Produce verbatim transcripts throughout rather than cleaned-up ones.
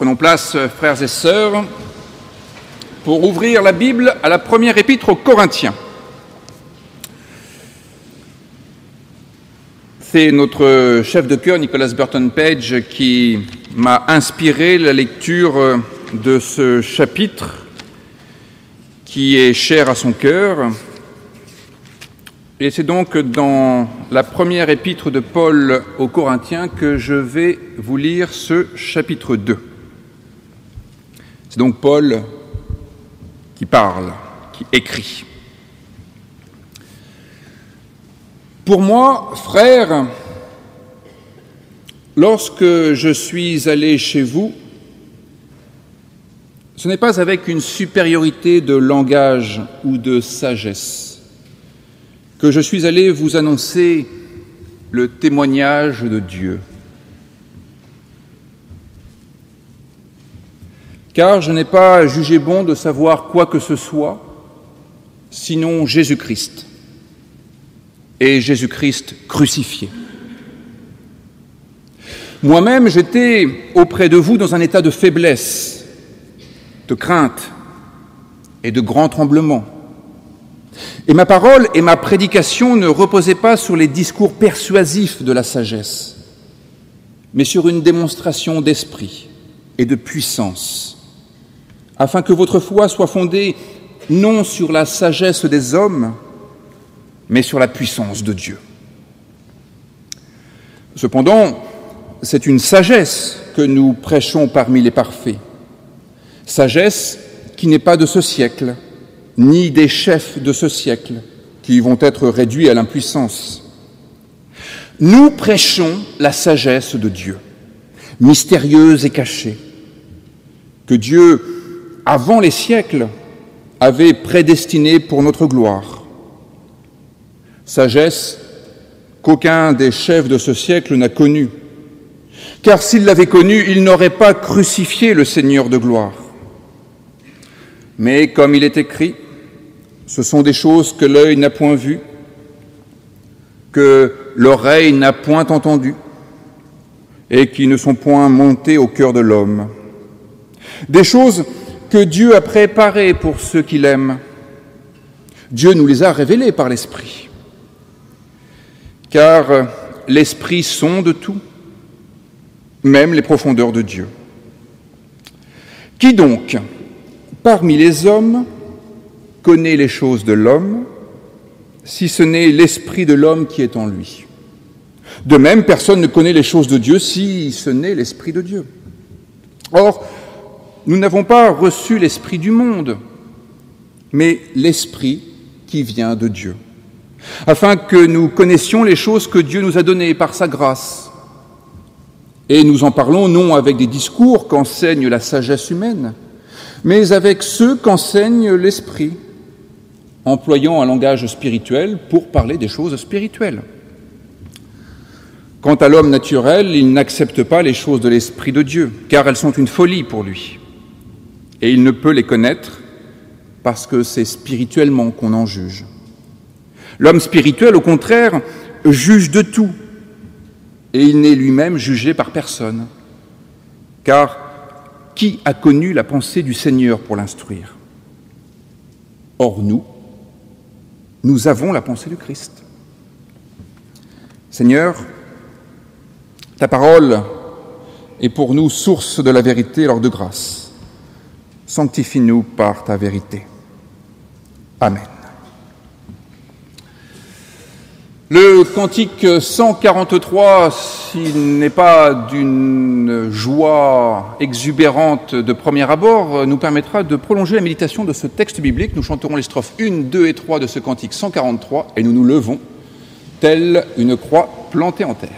Prenons place, frères et sœurs, pour ouvrir la Bible à la première épître aux Corinthiens. C'est notre chef de chœur, Nicolas Burton-Page, qui m'a inspiré la lecture de ce chapitre qui est cher à son cœur. Et c'est donc dans la première épître de Paul aux Corinthiens que je vais vous lire ce chapitre deux. C'est donc Paul qui parle, qui écrit. Pour moi, frères, lorsque je suis allé chez vous, ce n'est pas avec une supériorité de langage ou de sagesse que je suis allé vous annoncer le témoignage de Dieu. Car je n'ai pas jugé bon de savoir quoi que ce soit, sinon Jésus-Christ, et Jésus-Christ crucifié. Moi-même, j'étais auprès de vous dans un état de faiblesse, de crainte et de grand tremblement. Et ma parole et ma prédication ne reposaient pas sur les discours persuasifs de la sagesse, mais sur une démonstration d'esprit et de puissance, afin que votre foi soit fondée non sur la sagesse des hommes, mais sur la puissance de Dieu. Cependant, c'est une sagesse que nous prêchons parmi les parfaits, sagesse qui n'est pas de ce siècle, ni des chefs de ce siècle, qui vont être réduits à l'impuissance. Nous prêchons la sagesse de Dieu, mystérieuse et cachée, que Dieu, avant les siècles, avait prédestinée pour notre gloire. Sagesse qu'aucun des chefs de ce siècle n'a connue, car s'il l'avait connue, il n'aurait pas crucifié le Seigneur de gloire. Mais comme il est écrit, ce sont des choses que l'œil n'a point vues, que l'oreille n'a point entendues, et qui ne sont point montées au cœur de l'homme. Des choses que Dieu a préparées pour ceux qui l'aiment. Dieu nous les a révélées par l'Esprit. Car l'Esprit sonde tout, même les profondeurs de Dieu. Qui donc, parmi les hommes, connaît les choses de l'homme, si ce n'est l'Esprit de l'homme qui est en lui? De même, personne ne connaît les choses de Dieu, si ce n'est l'Esprit de Dieu. Or, nous n'avons pas reçu l'Esprit du monde, mais l'Esprit qui vient de Dieu, afin que nous connaissions les choses que Dieu nous a données par sa grâce. Et nous en parlons non avec des discours qu'enseigne la sagesse humaine, mais avec ceux qu'enseigne l'Esprit, employant un langage spirituel pour parler des choses spirituelles. Quant à l'homme naturel, il n'accepte pas les choses de l'Esprit de Dieu, car elles sont une folie pour lui, et il ne peut les connaître parce que c'est spirituellement qu'on en juge. L'homme spirituel, au contraire, juge de tout, et il n'est lui-même jugé par personne. Car qui a connu la pensée du Seigneur pour l'instruire? Or nous, nous avons la pensée du Christ. Seigneur, ta parole est pour nous source de la vérité et l'or de grâce. Sanctifie-nous par ta vérité. Amen. Le cantique cent quarante-trois, s'il n'est pas d'une joie exubérante de premier abord, nous permettra de prolonger la méditation de ce texte biblique. Nous chanterons les strophes un, deux et trois de ce cantique cent quarante-trois et nous nous levons, telle une croix plantée en terre.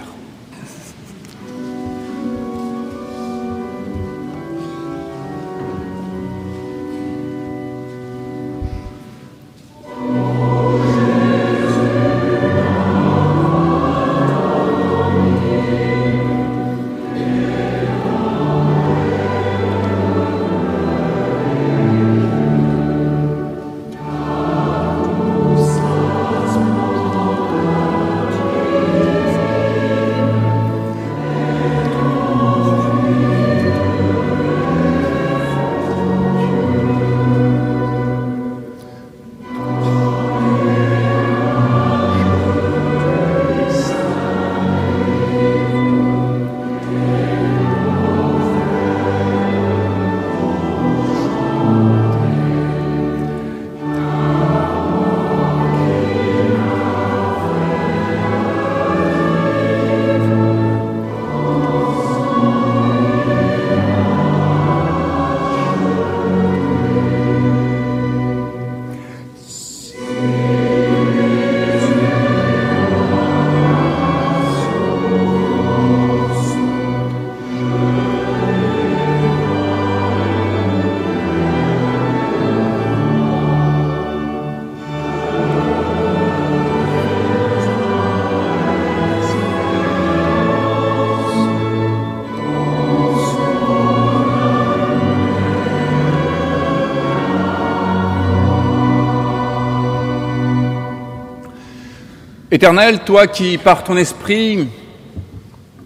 Éternel, toi qui, par ton esprit,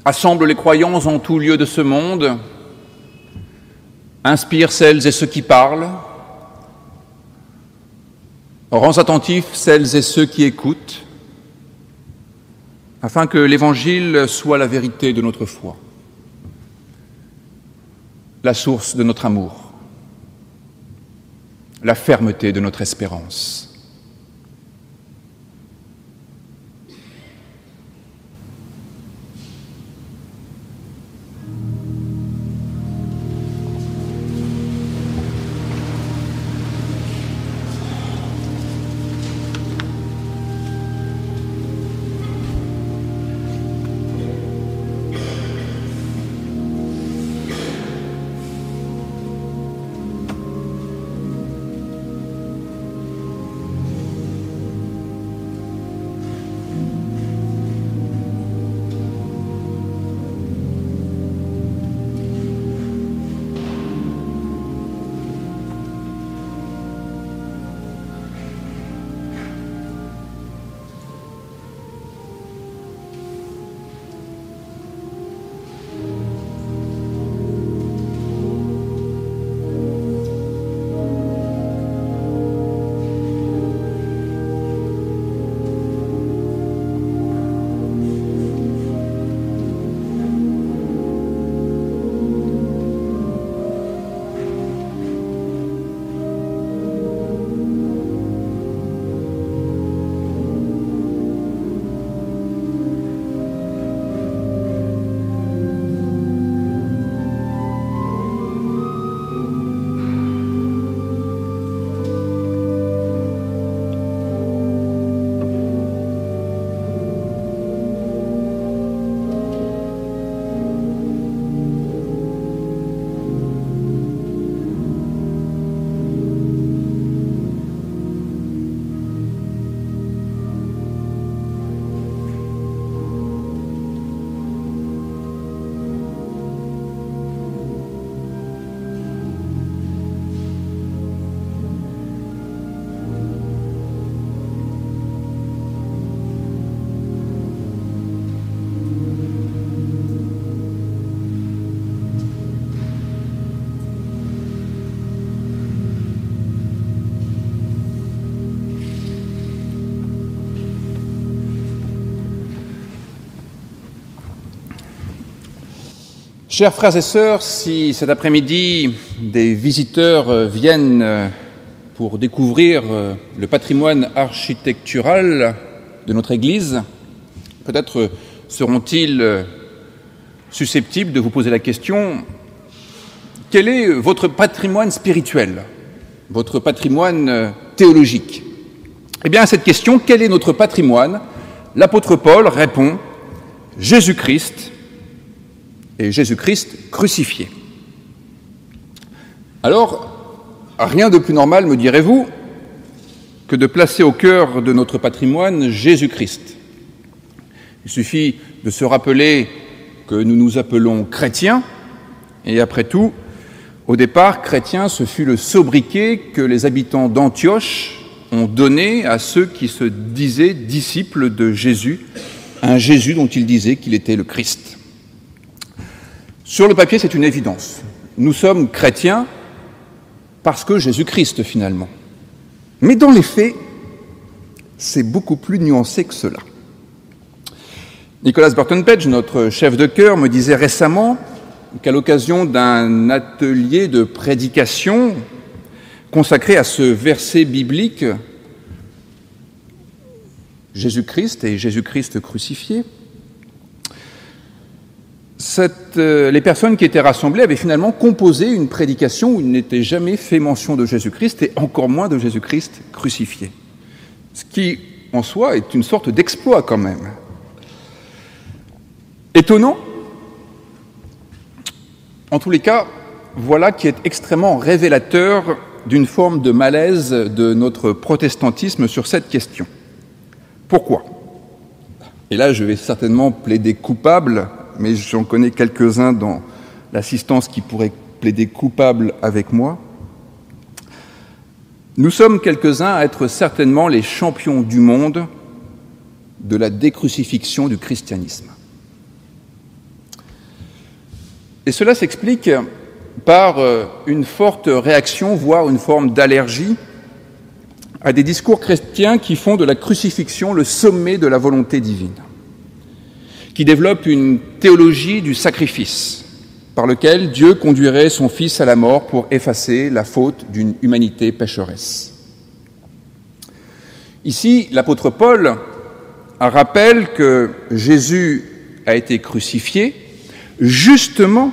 assembles les croyants en tout lieu de ce monde, inspire celles et ceux qui parlent, rends attentifs celles et ceux qui écoutent, afin que l'Évangile soit la vérité de notre foi, la source de notre amour, la fermeté de notre espérance. Chers frères et sœurs, si cet après-midi des visiteurs viennent pour découvrir le patrimoine architectural de notre Église, peut-être seront-ils susceptibles de vous poser la question « Quel est votre patrimoine spirituel, votre patrimoine théologique ?» Eh bien, à cette question « Quel est notre patrimoine ?» l'apôtre Paul répond « Jésus-Christ » et Jésus-Christ crucifié. Alors, rien de plus normal, me direz-vous, que de placer au cœur de notre patrimoine Jésus-Christ. Il suffit de se rappeler que nous nous appelons chrétiens, et après tout, au départ, chrétien, ce fut le sobriquet que les habitants d'Antioche ont donné à ceux qui se disaient disciples de Jésus, un Jésus dont ils disaient qu'il était le Christ. Sur le papier, c'est une évidence. Nous sommes chrétiens parce que Jésus-Christ, finalement. Mais dans les faits, c'est beaucoup plus nuancé que cela. Nicolas Burton-Page, notre chef de chœur, me disait récemment qu'à l'occasion d'un atelier de prédication consacré à ce verset biblique, Jésus-Christ et Jésus-Christ crucifié, Cette, euh, les personnes qui étaient rassemblées avaient finalement composé une prédication où il n'était jamais fait mention de Jésus-Christ et encore moins de Jésus-Christ crucifié. Ce qui, en soi, est une sorte d'exploit quand même. Étonnant. En tous les cas, voilà qui est extrêmement révélateur d'une forme de malaise de notre protestantisme sur cette question. Pourquoi ? Et là, je vais certainement plaider coupable, mais j'en connais quelques-uns dans l'assistance qui pourraient plaider coupable avec moi. Nous sommes quelques-uns à être certainement les champions du monde de la décrucifixion du christianisme. Et cela s'explique par une forte réaction, voire une forme d'allergie, à des discours chrétiens qui font de la crucifixion le sommet de la volonté divine, qui développent une théologie du sacrifice, par lequel Dieu conduirait son Fils à la mort pour effacer la faute d'une humanité pécheresse. Ici, l'apôtre Paul rappelle que Jésus a été crucifié justement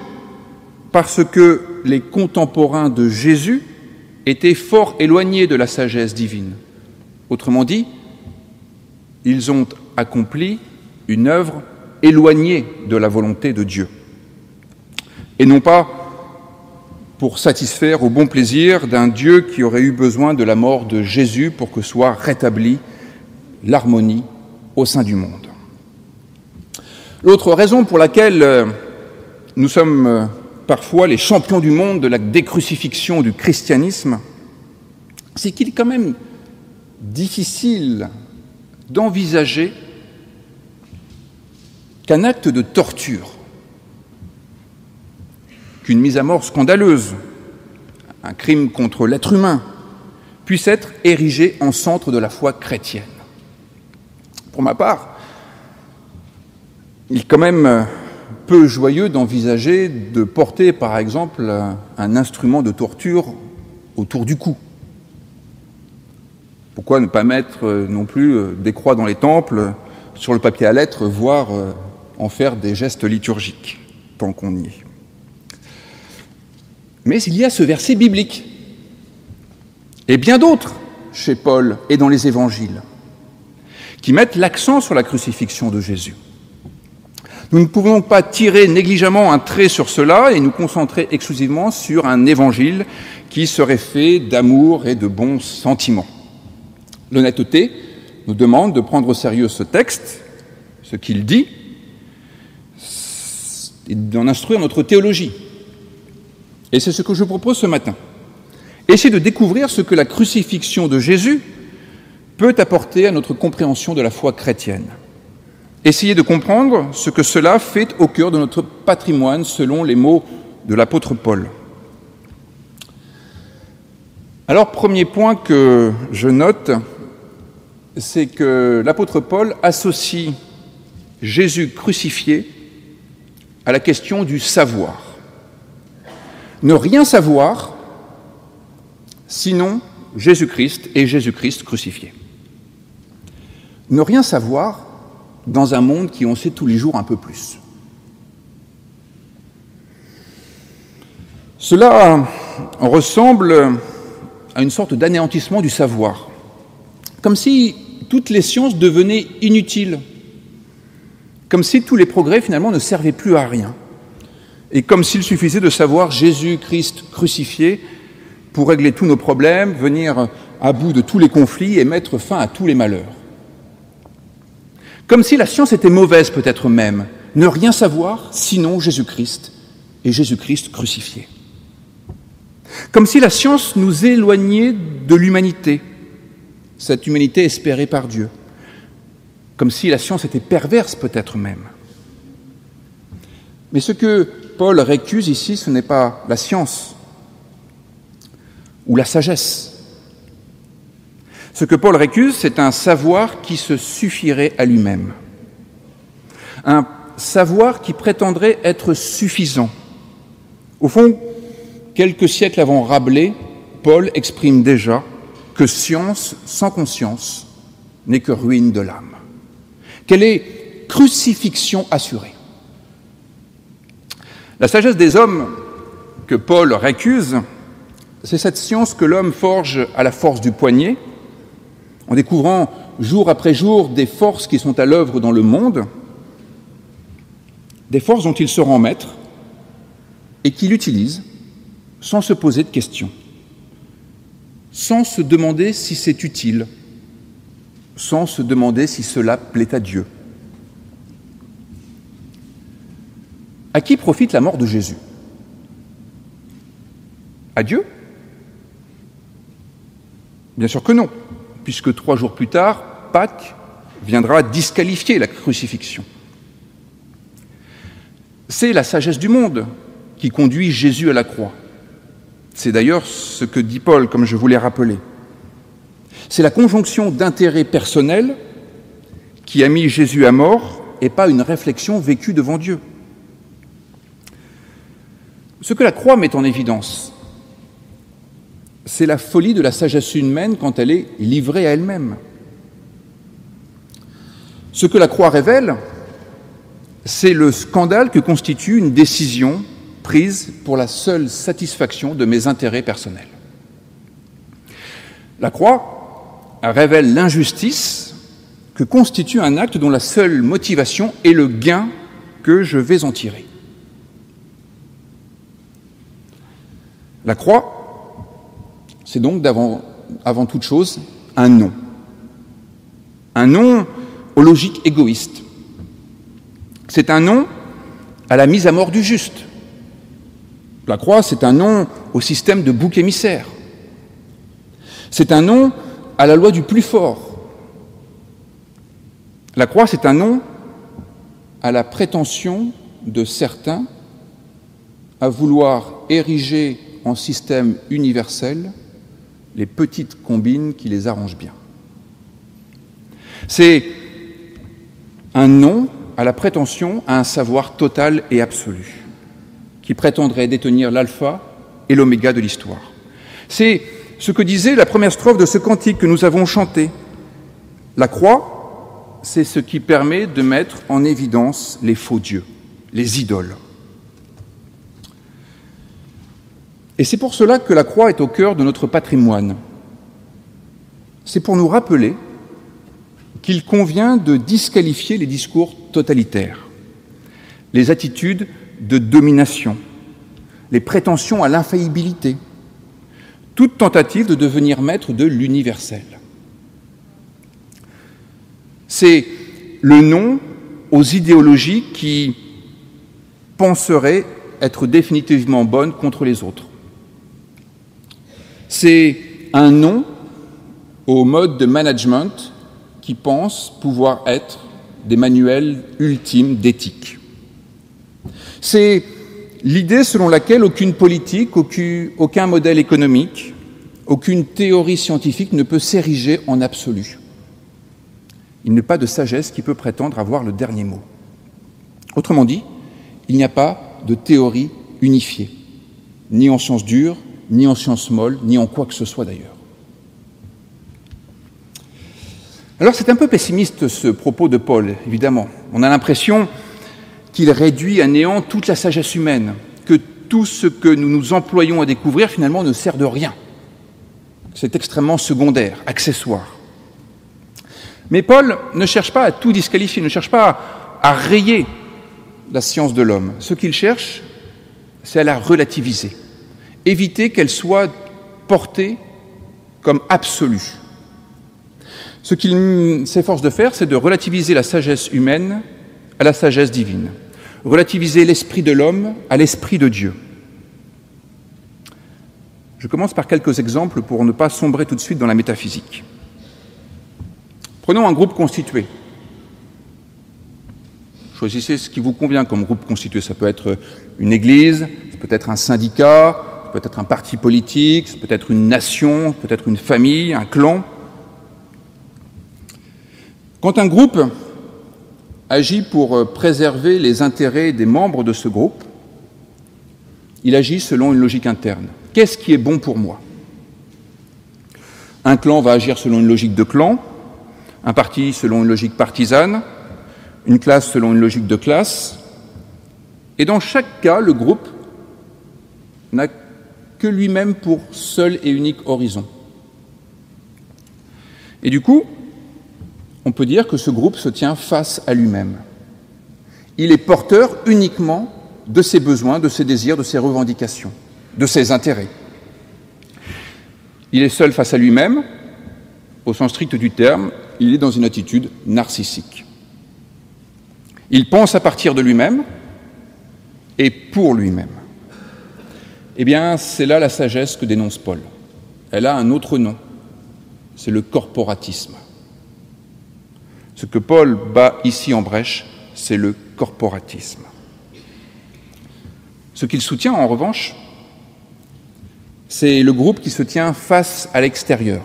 parce que les contemporains de Jésus étaient fort éloignés de la sagesse divine. Autrement dit, ils ont accompli une œuvre éloignée de la volonté de Dieu, et non pas pour satisfaire au bon plaisir d'un Dieu qui aurait eu besoin de la mort de Jésus pour que soit rétablie l'harmonie au sein du monde. L'autre raison pour laquelle nous sommes parfois les champions du monde de la décrucifixion du christianisme, c'est qu'il est quand même difficile d'envisager qu'un acte de torture, qu'une mise à mort scandaleuse, un crime contre l'être humain, puisse être érigé en centre de la foi chrétienne. Pour ma part, il est quand même peu joyeux d'envisager de porter, par exemple, un instrument de torture autour du cou. Pourquoi ne pas mettre non plus des croix dans les temples, sur le papier à lettres, voire en faire des gestes liturgiques, tant qu'on y est. Mais il y a ce verset biblique, et bien d'autres chez Paul et dans les évangiles, qui mettent l'accent sur la crucifixion de Jésus. Nous ne pouvons donc pas tirer négligemment un trait sur cela et nous concentrer exclusivement sur un évangile qui serait fait d'amour et de bons sentiments. L'honnêteté nous demande de prendre au sérieux ce texte, ce qu'il dit, et d'en instruire notre théologie. Et c'est ce que je propose ce matin. Essayer de découvrir ce que la crucifixion de Jésus peut apporter à notre compréhension de la foi chrétienne. Essayer de comprendre ce que cela fait au cœur de notre patrimoine, selon les mots de l'apôtre Paul. Alors, premier point que je note, c'est que l'apôtre Paul associe Jésus crucifié à la question du savoir. Ne rien savoir, sinon Jésus-Christ et Jésus-Christ crucifié. Ne rien savoir dans un monde qui en sait tous les jours un peu plus. Cela ressemble à une sorte d'anéantissement du savoir, comme si toutes les sciences devenaient inutiles, comme si tous les progrès finalement ne servaient plus à rien. Et comme s'il suffisait de savoir Jésus-Christ crucifié pour régler tous nos problèmes, venir à bout de tous les conflits et mettre fin à tous les malheurs. Comme si la science était mauvaise peut-être même, ne rien savoir sinon Jésus-Christ et Jésus-Christ crucifié. Comme si la science nous éloignait de l'humanité, cette humanité espérée par Dieu. Comme si la science était perverse peut-être même. Mais ce que Paul récuse ici, ce n'est pas la science ou la sagesse. Ce que Paul récuse, c'est un savoir qui se suffirait à lui-même. Un savoir qui prétendrait être suffisant. Au fond, quelques siècles avant Rabelais, Paul exprime déjà que science sans conscience n'est que ruine de l'âme. Quelle est crucifixion assurée. La sagesse des hommes que Paul récuse, c'est cette science que l'homme forge à la force du poignet, en découvrant jour après jour des forces qui sont à l'œuvre dans le monde, des forces dont il se rend maître et qu'il utilise sans se poser de questions, sans se demander si c'est utile, sans se demander si cela plaît à Dieu. À qui profite la mort de Jésus? À Dieu? Bien sûr que non, puisque trois jours plus tard, Pâques, viendra disqualifier la crucifixion. C'est la sagesse du monde qui conduit Jésus à la croix. C'est d'ailleurs ce que dit Paul, comme je vous l'ai rappelé. C'est la conjonction d'intérêts personnels qui a mis Jésus à mort et pas une réflexion vécue devant Dieu. Ce que la croix met en évidence, c'est la folie de la sagesse humaine quand elle est livrée à elle-même. Ce que la croix révèle, c'est le scandale que constitue une décision prise pour la seule satisfaction de mes intérêts personnels. La croix révèle l'injustice que constitue un acte dont la seule motivation est le gain que je vais en tirer. La croix, c'est donc avant, avant toute chose un non. Un non aux logiques égoïstes. C'est un non à la mise à mort du juste. La croix, c'est un non au système de bouc émissaire. C'est un non à la loi du plus fort. La croix, c'est un non à la prétention de certains à vouloir ériger en système universel les petites combines qui les arrangent bien. C'est un non à la prétention à un savoir total et absolu, qui prétendrait détenir l'alpha et l'oméga de l'histoire. C'est ce que disait la première strophe de ce cantique que nous avons chanté. La croix, c'est ce qui permet de mettre en évidence les faux dieux, les idoles. Et c'est pour cela que la croix est au cœur de notre patrimoine. C'est pour nous rappeler qu'il convient de disqualifier les discours totalitaires, les attitudes de domination, les prétentions à l'infaillibilité, toute tentative de devenir maître de l'universel. C'est le non aux idéologies qui penseraient être définitivement bonnes contre les autres. C'est un non au mode de management qui pense pouvoir être des manuels ultimes d'éthique. C'est l'idée selon laquelle aucune politique, aucun, aucun modèle économique, aucune théorie scientifique ne peut s'ériger en absolu. Il n'y a pas de sagesse qui peut prétendre avoir le dernier mot. Autrement dit, il n'y a pas de théorie unifiée, ni en sciences dures, ni en sciences molles, ni en quoi que ce soit d'ailleurs. Alors c'est un peu pessimiste ce propos de Paul, évidemment. On a l'impression qu'il réduit à néant toute la sagesse humaine, que tout ce que nous nous employons à découvrir, finalement, ne sert de rien. C'est extrêmement secondaire, accessoire. Mais Paul ne cherche pas à tout disqualifier, ne cherche pas à rayer la science de l'homme. Ce qu'il cherche, c'est à la relativiser, éviter qu'elle soit portée comme absolue. Ce qu'il s'efforce de faire, c'est de relativiser la sagesse humaine à la sagesse divine, relativiser l'esprit de l'homme à l'esprit de Dieu. Je commence par quelques exemples pour ne pas sombrer tout de suite dans la métaphysique. Prenons un groupe constitué. Choisissez ce qui vous convient comme groupe constitué. Ça peut être une église, ça peut être un syndicat, ça peut être un parti politique, ça peut être une nation, ça peut être une famille, un clan. Quand un groupe agit pour préserver les intérêts des membres de ce groupe, il agit selon une logique interne. Qu'est-ce qui est bon pour moi? Un clan va agir selon une logique de clan, un parti selon une logique partisane, une classe selon une logique de classe, et dans chaque cas, le groupe n'a que lui-même pour seul et unique horizon. Et du coup, on peut dire que ce groupe se tient face à lui-même. Il est porteur uniquement de ses besoins, de ses désirs, de ses revendications, de ses intérêts. Il est seul face à lui-même, au sens strict du terme, il est dans une attitude narcissique. Il pense à partir de lui-même et pour lui-même. Eh bien, c'est là la sagesse que dénonce Paul. Elle a un autre nom, c'est le corporatisme. Ce que Paul bat ici en brèche, c'est le corporatisme. Ce qu'il soutient, en revanche, c'est le groupe qui se tient face à l'extérieur.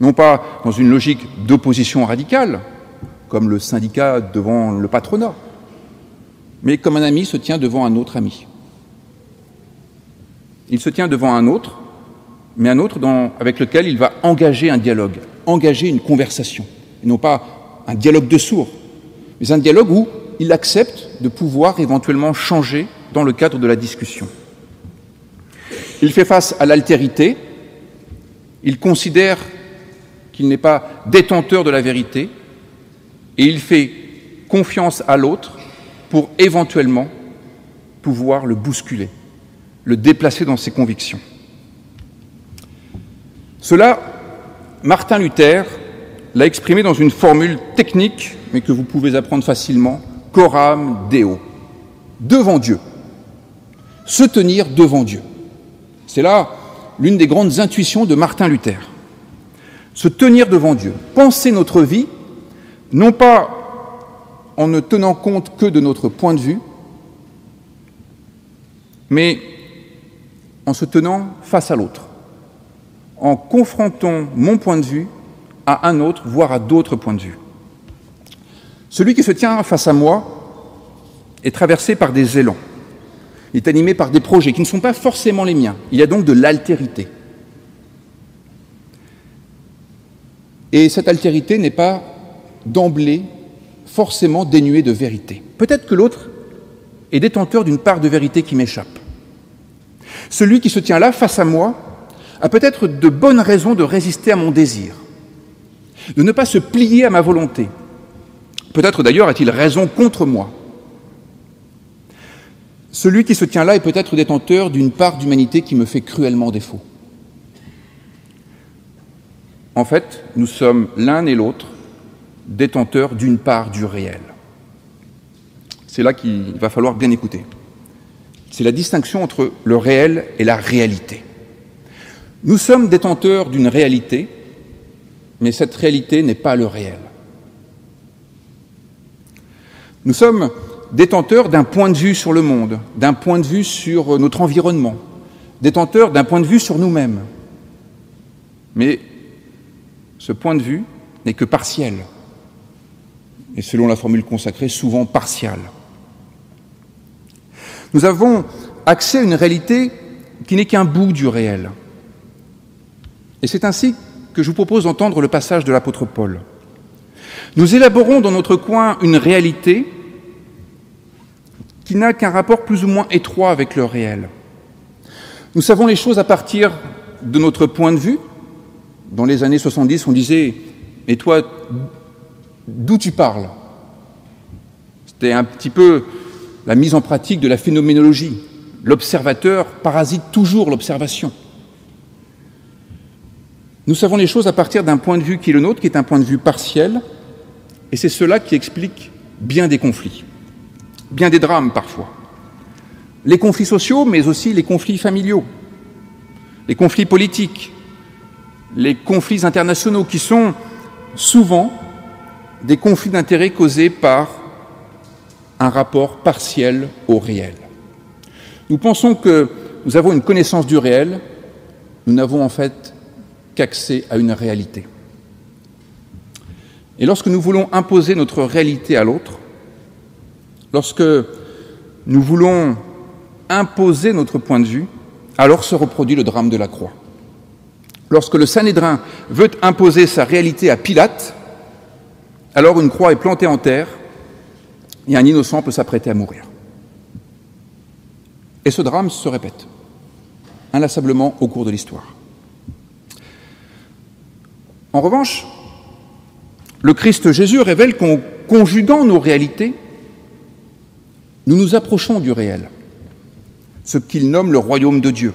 Non pas dans une logique d'opposition radicale, comme le syndicat devant le patronat, mais comme un ami se tient devant un autre ami. Il se tient devant un autre, mais un autre dans, avec lequel il va engager un dialogue, engager une conversation, et non pas un dialogue de sourds, mais un dialogue où il accepte de pouvoir éventuellement changer dans le cadre de la discussion. Il fait face à l'altérité, il considère qu'il n'est pas détenteur de la vérité, et il fait confiance à l'autre pour éventuellement pouvoir le bousculer, le déplacer dans ses convictions. Cela, Martin Luther l'a exprimé dans une formule technique, mais que vous pouvez apprendre facilement, Coram Deo, devant Dieu, se tenir devant Dieu. C'est là l'une des grandes intuitions de Martin Luther. Se tenir devant Dieu, penser notre vie, non pas en ne tenant compte que de notre point de vue, mais en se tenant face à l'autre, en confrontant mon point de vue à un autre, voire à d'autres points de vue. Celui qui se tient face à moi est traversé par des élans, il est animé par des projets qui ne sont pas forcément les miens, il y a donc de l'altérité. Et cette altérité n'est pas d'emblée forcément dénuée de vérité. Peut-être que l'autre est détenteur d'une part de vérité qui m'échappe. Celui qui se tient là, face à moi, a peut-être de bonnes raisons de résister à mon désir, de ne pas se plier à ma volonté. Peut-être d'ailleurs a-t-il raison contre moi. Celui qui se tient là est peut-être détenteur d'une part d'humanité qui me fait cruellement défaut. En fait, nous sommes l'un et l'autre détenteurs d'une part du réel. C'est là qu'il va falloir bien écouter. C'est la distinction entre le réel et la réalité. Nous sommes détenteurs d'une réalité, mais cette réalité n'est pas le réel. Nous sommes détenteurs d'un point de vue sur le monde, d'un point de vue sur notre environnement, détenteurs d'un point de vue sur nous-mêmes. Mais ce point de vue n'est que partiel, et selon la formule consacrée, souvent partial. Nous avons accès à une réalité qui n'est qu'un bout du réel. Et c'est ainsi que je vous propose d'entendre le passage de l'apôtre Paul. Nous élaborons dans notre coin une réalité qui n'a qu'un rapport plus ou moins étroit avec le réel. Nous savons les choses à partir de notre point de vue. Dans les années soixante-dix, on disait « Mais toi, d'où tu parles ?» C'était un petit peu la mise en pratique de la phénoménologie. L'observateur parasite toujours l'observation. Nous savons les choses à partir d'un point de vue qui est le nôtre, qui est un point de vue partiel, et c'est cela qui explique bien des conflits, bien des drames parfois. Les conflits sociaux, mais aussi les conflits familiaux, les conflits politiques, les conflits internationaux qui sont souvent des conflits d'intérêts causés par un rapport partiel au réel. Nous pensons que nous avons une connaissance du réel, nous n'avons en fait qu'accès à une réalité. Et lorsque nous voulons imposer notre réalité à l'autre, lorsque nous voulons imposer notre point de vue, alors se reproduit le drame de la croix. Lorsque le Sanhédrin veut imposer sa réalité à Pilate, alors une croix est plantée en terre et un innocent peut s'apprêter à mourir. Et ce drame se répète, inlassablement au cours de l'histoire. En revanche, le Christ Jésus révèle qu'en conjuguant nos réalités, nous nous approchons du réel, ce qu'il nomme le royaume de Dieu.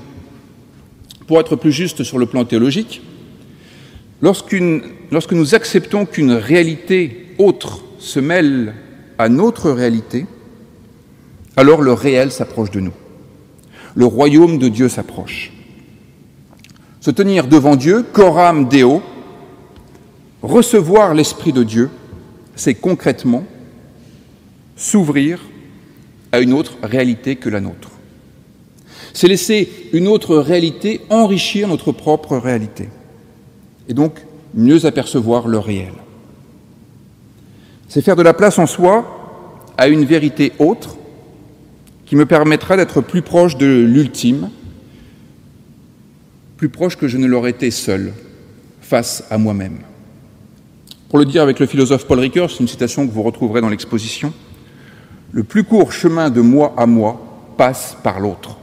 Pour être plus juste sur le plan théologique, lorsqu'une, lorsque nous acceptons qu'une réalité autre se mêle à notre réalité, alors le réel s'approche de nous. Le royaume de Dieu s'approche. Se tenir devant Dieu, coram Deo, recevoir l'Esprit de Dieu, c'est concrètement s'ouvrir à une autre réalité que la nôtre. C'est laisser une autre réalité enrichir notre propre réalité et donc mieux apercevoir le réel. C'est faire de la place en soi à une vérité autre qui me permettra d'être plus proche de l'ultime, plus proche que je ne l'aurais été seul face à moi-même. Pour le dire avec le philosophe Paul Ricoeur, c'est une citation que vous retrouverez dans l'exposition, « Le plus court chemin de moi à moi passe par l'autre. »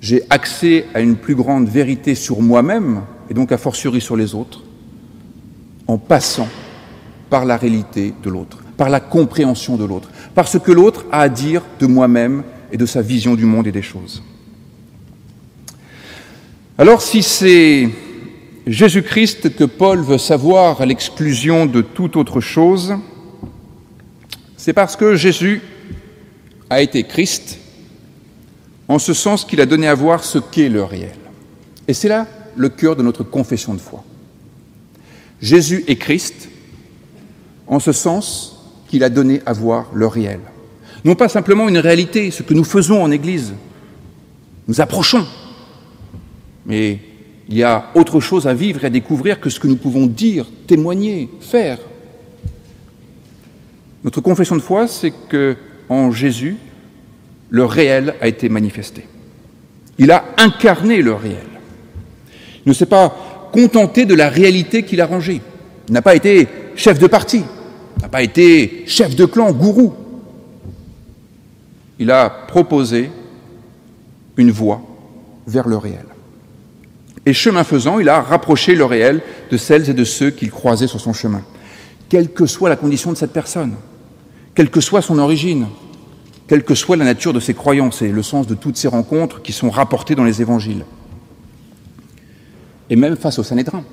J'ai accès à une plus grande vérité sur moi-même, et donc a fortiori sur les autres, en passant par la réalité de l'autre, par la compréhension de l'autre, par ce que l'autre a à dire de moi-même et de sa vision du monde et des choses. Alors, si c'est Jésus-Christ que Paul veut savoir à l'exclusion de toute autre chose, c'est parce que Jésus a été Christ, en ce sens qu'il a donné à voir ce qu'est le réel. Et c'est là le cœur de notre confession de foi. Jésus est Christ, en ce sens qu'il a donné à voir le réel. Non pas simplement une réalité, ce que nous faisons en Église. Nous approchons. Mais il y a autre chose à vivre et à découvrir que ce que nous pouvons dire, témoigner, faire. Notre confession de foi, c'est qu'en Jésus, le réel a été manifesté. Il a incarné le réel. Il ne s'est pas contenté de la réalité qu'il a rangée. Il n'a pas été chef de parti. Il n'a pas été chef de clan, gourou. Il a proposé une voie vers le réel. Et chemin faisant, il a rapproché le réel de celles et de ceux qu'il croisait sur son chemin. Quelle que soit la condition de cette personne, quelle que soit son origine, quelle que soit la nature de ses croyances et le sens de toutes ces rencontres qui sont rapportées dans les évangiles. Et même face au Sanhédrin.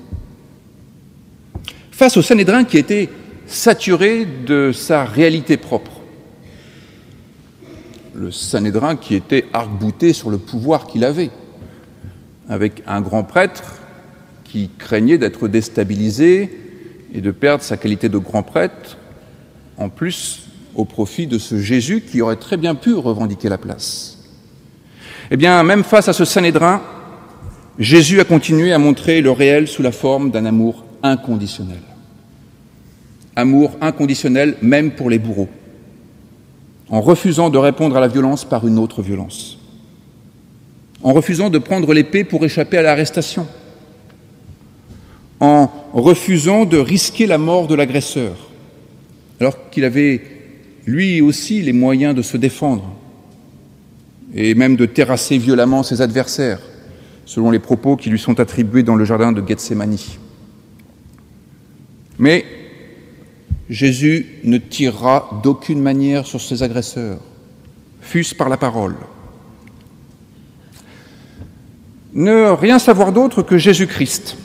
Face au Sanhédrin qui était saturé de sa réalité propre. Le Sanhédrin qui était arc-bouté sur le pouvoir qu'il avait, avec un grand prêtre qui craignait d'être déstabilisé et de perdre sa qualité de grand prêtre, en plus au profit de ce Jésus qui aurait très bien pu revendiquer la place. Eh bien, même face à ce Sanhédrin, Jésus a continué à montrer le réel sous la forme d'un amour inconditionnel. Amour inconditionnel même pour les bourreaux, en refusant de répondre à la violence par une autre violence, en refusant de prendre l'épée pour échapper à l'arrestation, en refusant de risquer la mort de l'agresseur, alors qu'il avait lui aussi les moyens de se défendre et même de terrasser violemment ses adversaires, selon les propos qui lui sont attribués dans le jardin de Gethsémane. Mais Jésus ne tirera d'aucune manière sur ses agresseurs, fût-ce par la parole. Ne rien savoir d'autre que Jésus-Christ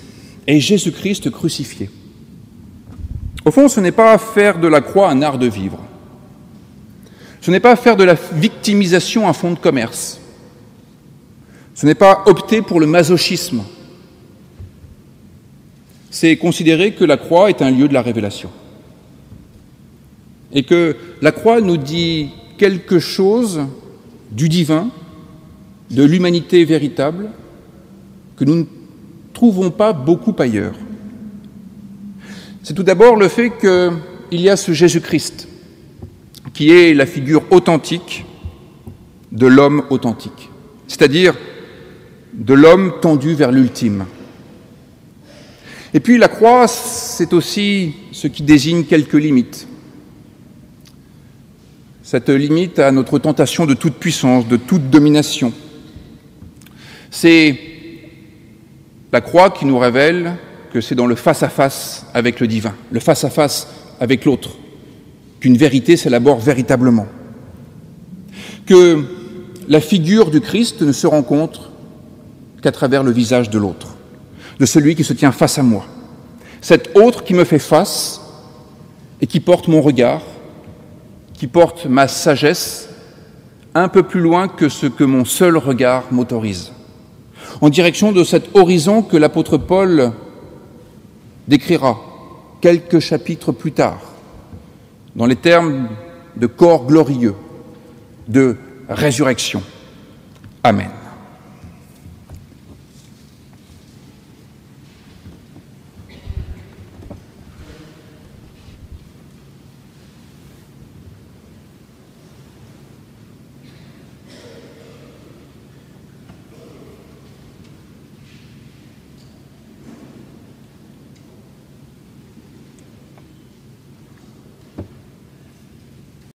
et Jésus-Christ crucifié. Au fond, ce n'est pas faire de la croix un art de vivre. Ce n'est pas faire de la victimisation un fonds de commerce. Ce n'est pas opter pour le masochisme. C'est considérer que la croix est un lieu de la révélation. Et que la croix nous dit quelque chose du divin, de l'humanité véritable, que nous ne trouvons pas beaucoup ailleurs. C'est tout d'abord le fait qu'il y a ce Jésus-Christ, qui est la figure authentique de l'homme authentique, c'est-à-dire de l'homme tendu vers l'ultime. Et puis la croix, c'est aussi ce qui désigne quelques limites. Cette limite à notre tentation de toute puissance, de toute domination. C'est la croix qui nous révèle que c'est dans le face-à-face avec le divin, le face-à-face avec l'autre, qu'une vérité s'élabore véritablement. Que la figure du Christ ne se rencontre qu'à travers le visage de l'autre, de celui qui se tient face à moi. Cet autre qui me fait face et qui porte mon regard, qui porte ma sagesse un peu plus loin que ce que mon seul regard m'autorise. En direction de cet horizon que l'apôtre Paul décrira, quelques chapitres plus tard, dans les termes de corps glorieux, de résurrection. Amen.